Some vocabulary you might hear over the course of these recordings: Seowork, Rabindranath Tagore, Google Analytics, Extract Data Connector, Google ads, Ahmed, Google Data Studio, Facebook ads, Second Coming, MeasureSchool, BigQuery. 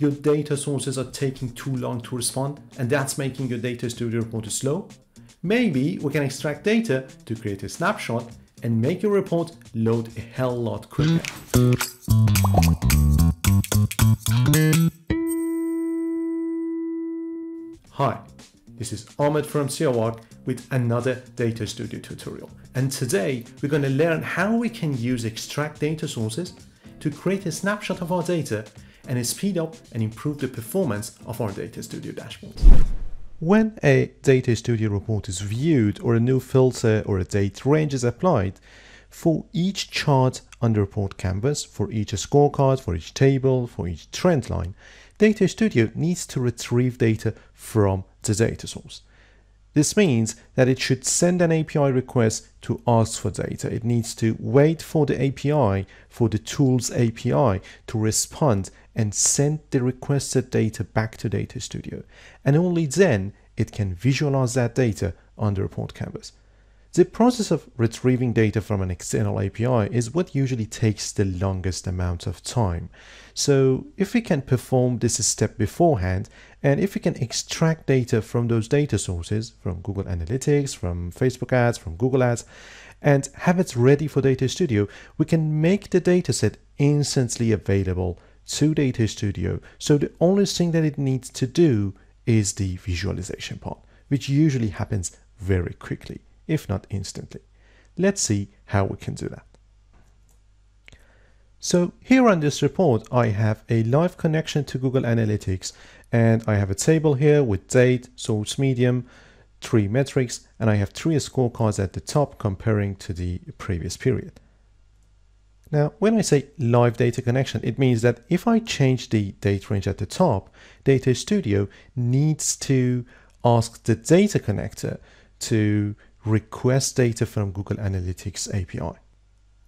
your data sources are taking too long to respond, and that's making your Data Studio report slow? Maybe we can extract data to create a snapshot and make your report load a hell lot quicker. Hi, this is Ahmed from Seowork with another Data Studio tutorial. And today we're going to learn how we can use extract data sources to create a snapshot of our data and speed up and improve the performance of our Data Studio dashboards. When a Data Studio report is viewed or a new filter or a date range is applied, for each chart on the report canvas, for each scorecard, for each table, for each trend line, Data Studio needs to retrieve data from the data source. This means that it should send an API request to ask for data. It needs to wait for the API, for the tools API to respond and send the requested data back to Data Studio. And only then it can visualize that data on the report canvas. The process of retrieving data from an external API is what usually takes the longest amount of time. So if we can perform this step beforehand, and if we can extract data from those data sources, from Google Analytics, from Facebook ads, from Google ads, and have it ready for Data Studio, we can make the dataset instantly available to Data Studio. So the only thing that it needs to do is the visualization part, which usually happens very quickly, if not instantly. Let's see how we can do that. So here on this report, I have a live connection to Google Analytics, and I have a table here with date, source medium, 3 metrics, and I have 3 scorecards at the top comparing to the previous period. Now, when I say live data connection, it means that if I change the date range at the top, Data Studio needs to ask the data connector to request data from Google Analytics API.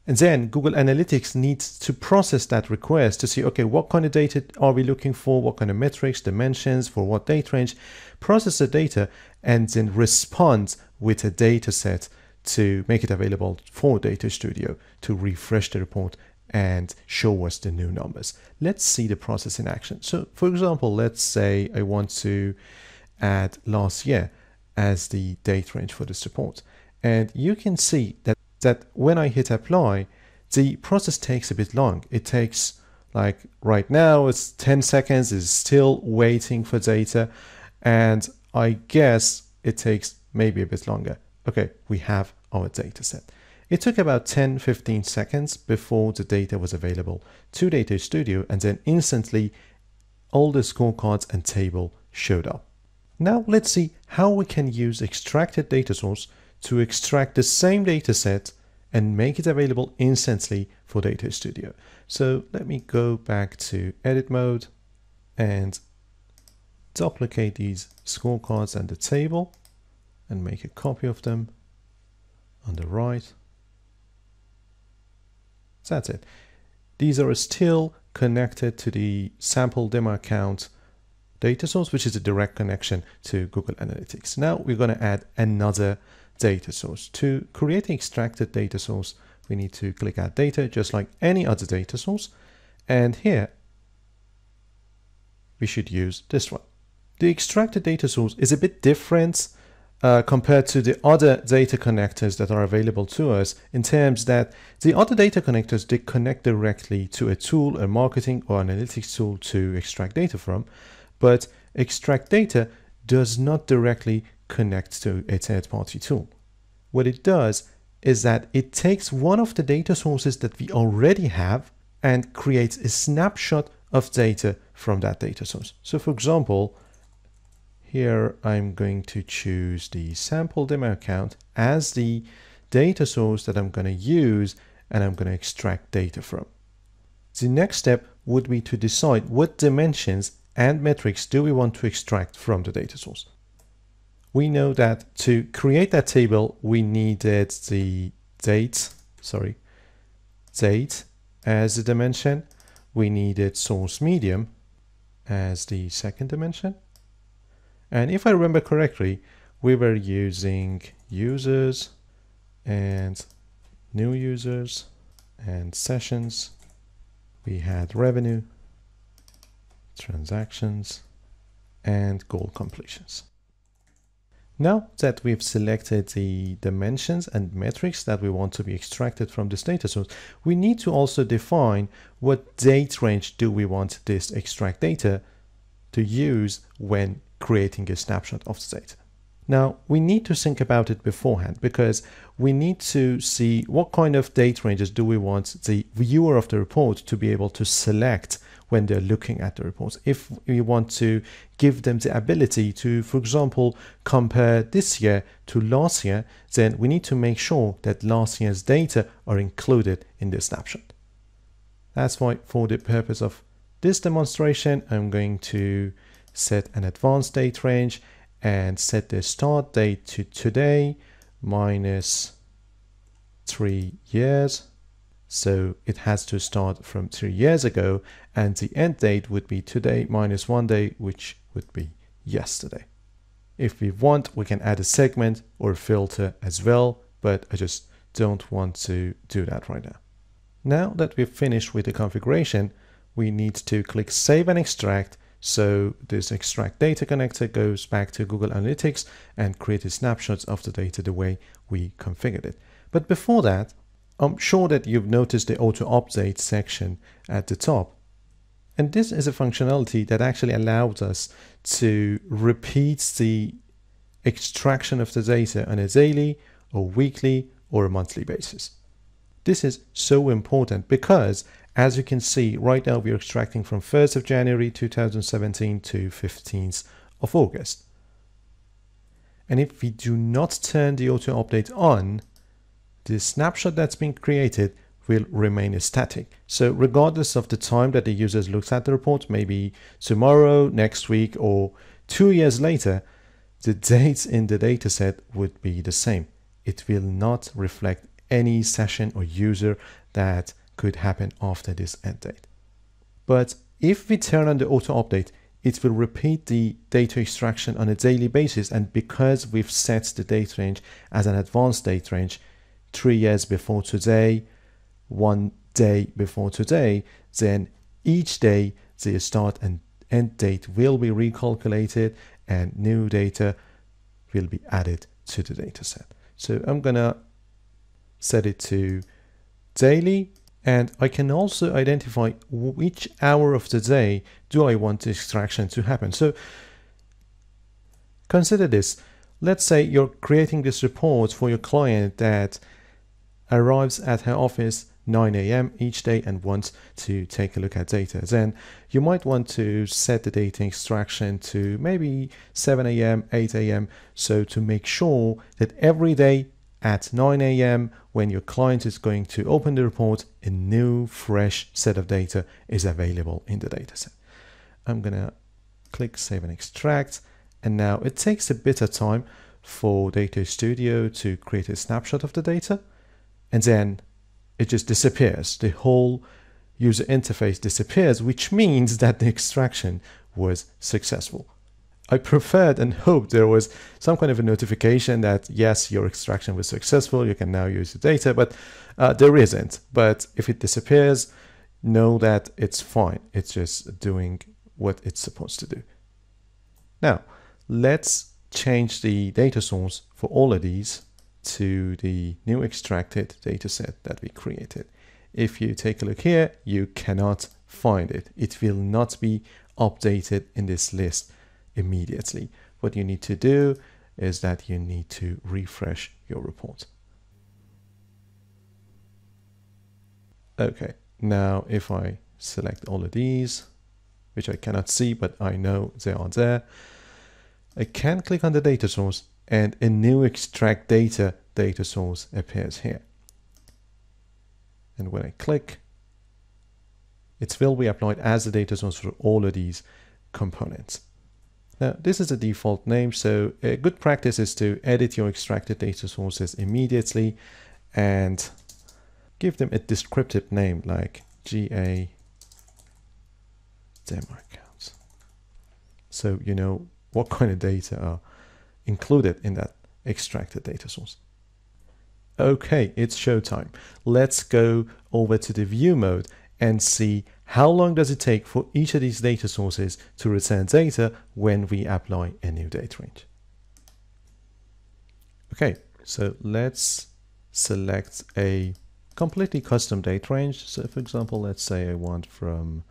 And then Google Analytics needs to process that request to see, okay, what kind of data are we looking for? What kind of metrics, dimensions, for what date range? Process the data and then respond with a data set to make it available for Data Studio to refresh the report and show us the new numbers. Let's see the process in action. So for example, let's say I want to add last year as the date range for this report. And you can see that when I hit apply, the process takes a bit long. It takes, like right now, it's 10 seconds, it's still waiting for data. And I guess it takes maybe a bit longer. Okay, we have our data set. It took about 10-15 seconds before the data was available to Data Studio, and then instantly all the scorecards and table showed up. Now let's see how we can use extracted data source to extract the same data set and make it available instantly for Data Studio. So let me go back to edit mode and duplicate these scorecards and the table and make a copy of them on the right. That's it. These are still connected to the sample demo account data source, which is a direct connection to Google Analytics. Now we're going to add another data source. To create an extracted data source, we need to click Add Data, just like any other data source. And here we should use this one. The extracted data source is a bit different compared to the other data connectors that are available to us, in terms that the other data connectors, they connect directly to a tool, a marketing or analytics tool to extract data from. But extract data does not directly connect to a third-party tool. What it does is that it takes one of the data sources that we already have and creates a snapshot of data from that data source. So for example, here I'm going to choose the sample demo account as the data source that I'm going to use and I'm going to extract data from. The next step would be to decide what dimensions and metrics do we want to extract from the data source. We know that to create that table, we needed the date as the dimension. We needed source medium as the second dimension. And if I remember correctly, we were using users and new users and sessions. We had revenue, transactions, and goal completions. Now that we've selected the dimensions and metrics that we want to be extracted from this data source, we need to also define what date range do we want this extract data to use when creating a snapshot of the data. Now, we need to think about it beforehand because we need to see what kind of date ranges do we want the viewer of the report to be able to select when they're looking at the reports. If we want to give them the ability to, for example, compare this year to last year, then we need to make sure that last year's data are included in this snapshot. That's why, for the purpose of this demonstration, I'm going to set an advanced date range and set the start date to today -3 years. So it has to start from 3 years ago, and the end date would be today -1 day, which would be yesterday. If we want, we can add a segment or a filter as well, but I just don't want to do that right now. Now that we've finished with the configuration, we need to click Save and Extract. So this Extract Data Connector goes back to Google Analytics and creates snapshots of the data the way we configured it. But before that, I'm sure that you've noticed the Auto Update section at the top. And this is a functionality that actually allows us to repeat the extraction of the data on a daily or weekly or a monthly basis. This is so important because, as you can see, right now we're extracting from 1st of January 2017 to 15th of August. And if we do not turn the auto update on, the snapshot that's been created will remain static. So regardless of the time that the users looks at the report, maybe tomorrow, next week, or 2 years later, the dates in the dataset would be the same. It will not reflect any session or user that could happen after this end date. But if we turn on the auto update, it will repeat the data extraction on a daily basis. And because we've set the date range as an advanced date range, 3 years before today, 1 day before today, then each day the start and end date will be recalculated and new data will be added to the data set. So I'm gonna set it to daily. And I can also identify which hour of the day do I want the extraction to happen. So consider this. Let's say you're creating this report for your client that arrives at her office 9 a.m. each day and wants to take a look at data. Then you might want to set the data extraction to maybe 7 a.m., 8 a.m. So to make sure that every day at 9 a.m. when your client is going to open the report, a new fresh set of data is available in the dataset. I'm gonna click Save and Extract, and now it takes a bit of time for Data Studio to create a snapshot of the data, and then it just disappears. The whole user interface disappears, which means that the extraction was successful. I preferred and hoped there was some kind of a notification that, yes, your extraction was successful, you can now use the data, but there isn't. But if it disappears, know that it's fine. It's just doing what it's supposed to do. Now, let's change the data source for all of these to the new extracted data set that we created. If you take a look here, you cannot find it. It will not be updated in this list immediately. What you need to do is that you need to refresh your report. Okay, now if I select all of these, which I cannot see, but I know they are there, I can click on the data source and a new extract data source appears here. And when I click, it will be applied as the data source for all of these components. Now, this is a default name, so a good practice is to edit your extracted data sources immediately and give them a descriptive name like GA demo accounts, so you know what kind of data are included in that extracted data source. Okay, it's showtime. Let's go over to the view mode and see how long does it take for each of these data sources to return data when we apply a new date range. Okay, so let's select a completely custom date range. So for example, let's say I want from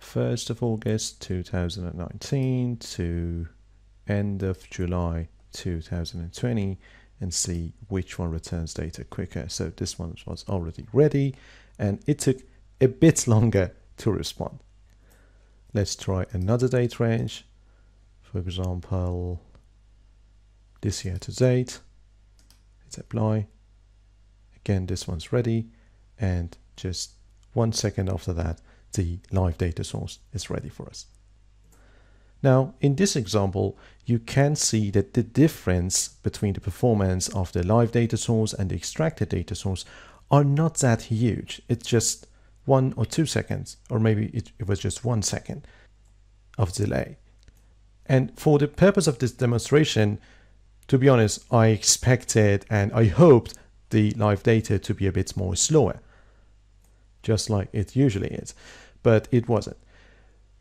1st of August 2019 to end of July 2020 and see which one returns data quicker. So this one was already ready and it took a bit longer to respond. Let's try another date range. For example, this year to date, hit apply. Again, this one's ready. And just 1 second after that, the live data source is ready for us. Now, in this example, you can see that the difference between the performance of the live data source and the extracted data source are not that huge. It's just 1 or 2 seconds, or maybe it was just 1 second of delay. And for the purpose of this demonstration, to be honest, I expected and I hoped the live data to be a bit more slower, just like it usually is, but it wasn't.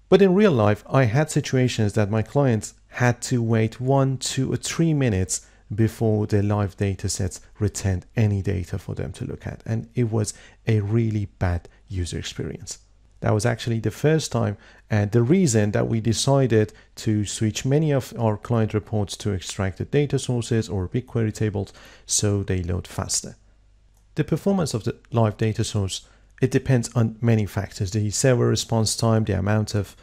But in real life, I had situations that my clients had to wait 1, 2, or 3 minutes before their live data sets returned any data for them to look at. And it was a really bad user experience. That was actually the first time and the reason that we decided to switch many of our client reports to extracted data sources or BigQuery tables so they load faster. The performance of the live data source, it depends on many factors: the server response time, the amount of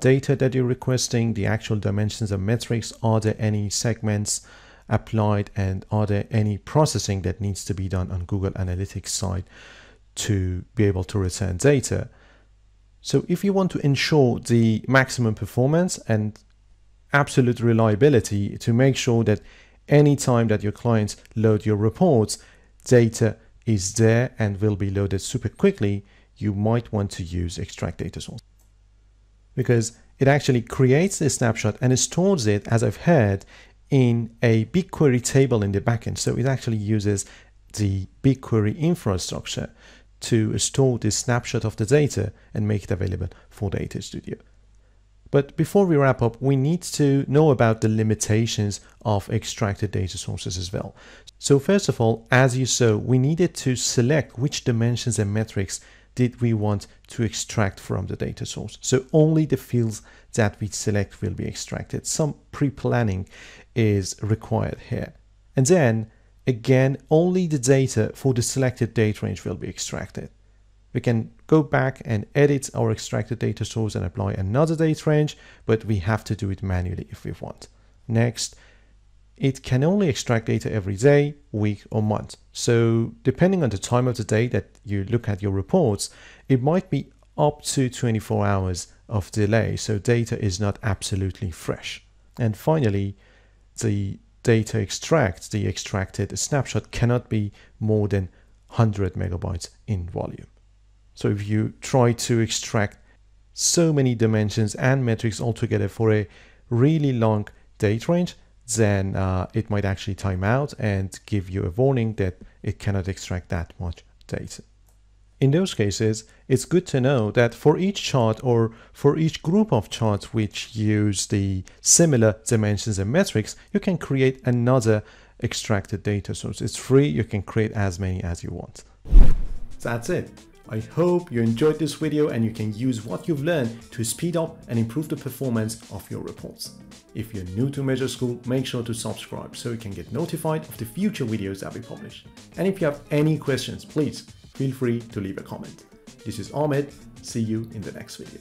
data that you're requesting, the actual dimensions and metrics, are there any segments applied, and are there any processing that needs to be done on Google Analytics side to be able to return data. So if you want to ensure the maximum performance and absolute reliability to make sure that any time that your clients load your reports, data is there and will be loaded super quickly, you might want to use Extract Data Source, because it actually creates a snapshot and it stores it, as I've heard, in a BigQuery table in the backend. So it actually uses the BigQuery infrastructure to store this snapshot of the data and make it available for Data Studio. But before we wrap up, we need to know about the limitations of extracted data sources as well. So first of all, as you saw, we needed to select which dimensions and metrics did we want to extract from the data source. So only the fields that we select will be extracted. Some pre-planning is required here. And then again, only the data for the selected date range will be extracted. We can go back and edit our extracted data source and apply another date range, but we have to do it manually if we want. Next, it can only extract data every day, week, or month. So depending on the time of the day that you look at your reports, it might be up to 24 hours of delay. So data is not absolutely fresh. And finally, the data extract, the extracted snapshot, cannot be more than 100 megabytes in volume. So if you try to extract so many dimensions and metrics altogether for a really long date range, then it might actually time out and give you a warning that it cannot extract that much data. In those cases, it's good to know that for each chart or for each group of charts which use the similar dimensions and metrics, you can create another extracted data source. It's free, you can create as many as you want. That's it. I hope you enjoyed this video and you can use what you've learned to speed up and improve the performance of your reports. If you're new to MeasureSchool, make sure to subscribe so you can get notified of the future videos that we publish. And if you have any questions, please feel free to leave a comment. This is Ahmed. See you in the next video.